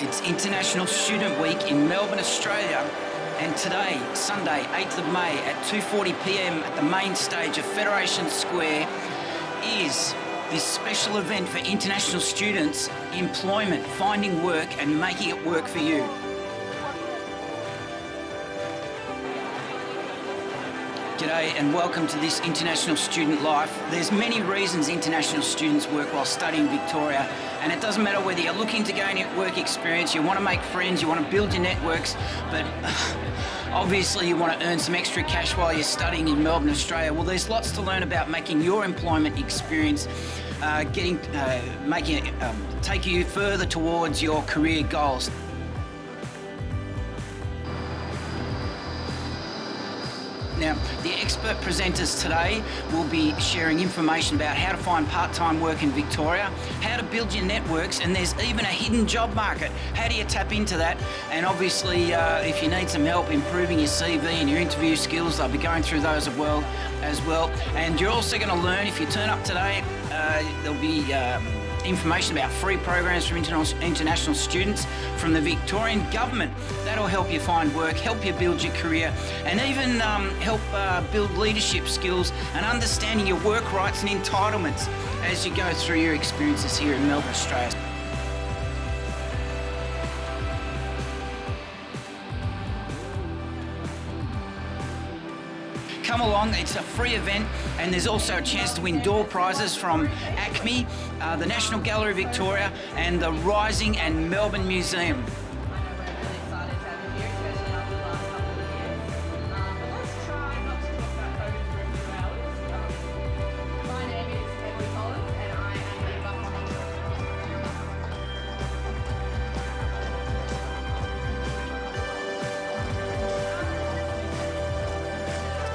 It's International Student Week in Melbourne, Australia, and today, Sunday, 8th of May at 2:40 p.m. at the main stage of Federation Square is this special event for international students, employment, finding work and making it work for you. G'day and welcome to this international student life. There's many reasons international students work while studying Victoria, and it doesn't matter whether you're looking to gain work experience, you want to make friends, you want to build your networks, but obviously you want to earn some extra cash while you're studying in Melbourne, Australia. Well, there's lots to learn about making your employment experience take you further towards your career goals. Now, the expert presenters today will be sharing information about how to find part-time work in Victoria, how to build your networks, and there's even a hidden job market. How do you tap into that? And obviously, if you need some help improving your CV and your interview skills, they'll be going through those as well. And you're also going to learn, if you turn up today, there'll be information about free programs from international students from the Victorian government. That'll help you find work, help you build your career, and even help build leadership skills and understanding your work rights and entitlements as you go through your experiences here in Melbourne, Australia. Come along, it's a free event, and there's also a chance to win door prizes from ACMI, the National Gallery of Victoria, and the Rising and Melbourne Museum.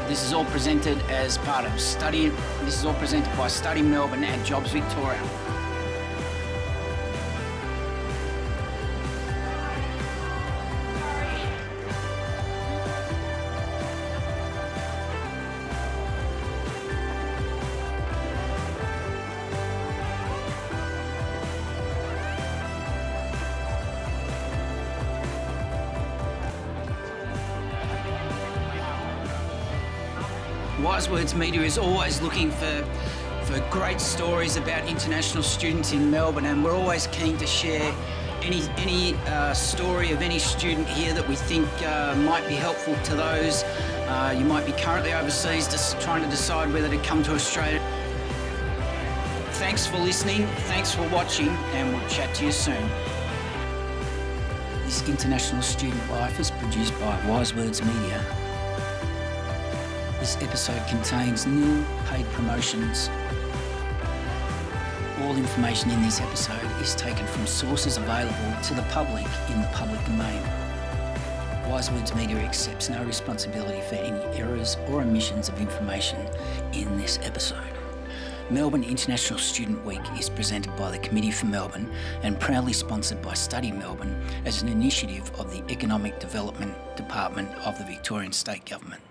This is all presented as part of Study. This is all presented by Study Melbourne and Jobs Victoria. Wise Words Media is always looking for great stories about international students in Melbourne, and we're always keen to share any story of any student here that we think might be helpful to those. You might be currently overseas just trying to decide whether to come to Australia. Thanks for listening, thanks for watching, and we'll chat to you soon. This International Student Life is produced by Wise Words Media. This episode contains nil paid promotions. All information in this episode is taken from sources available to the public in the public domain. Wise Words Media accepts no responsibility for any errors or omissions of information in this episode. Melbourne International Student Week is presented by the Committee for Melbourne and proudly sponsored by Study Melbourne as an initiative of the Economic Development Department of the Victorian State Government.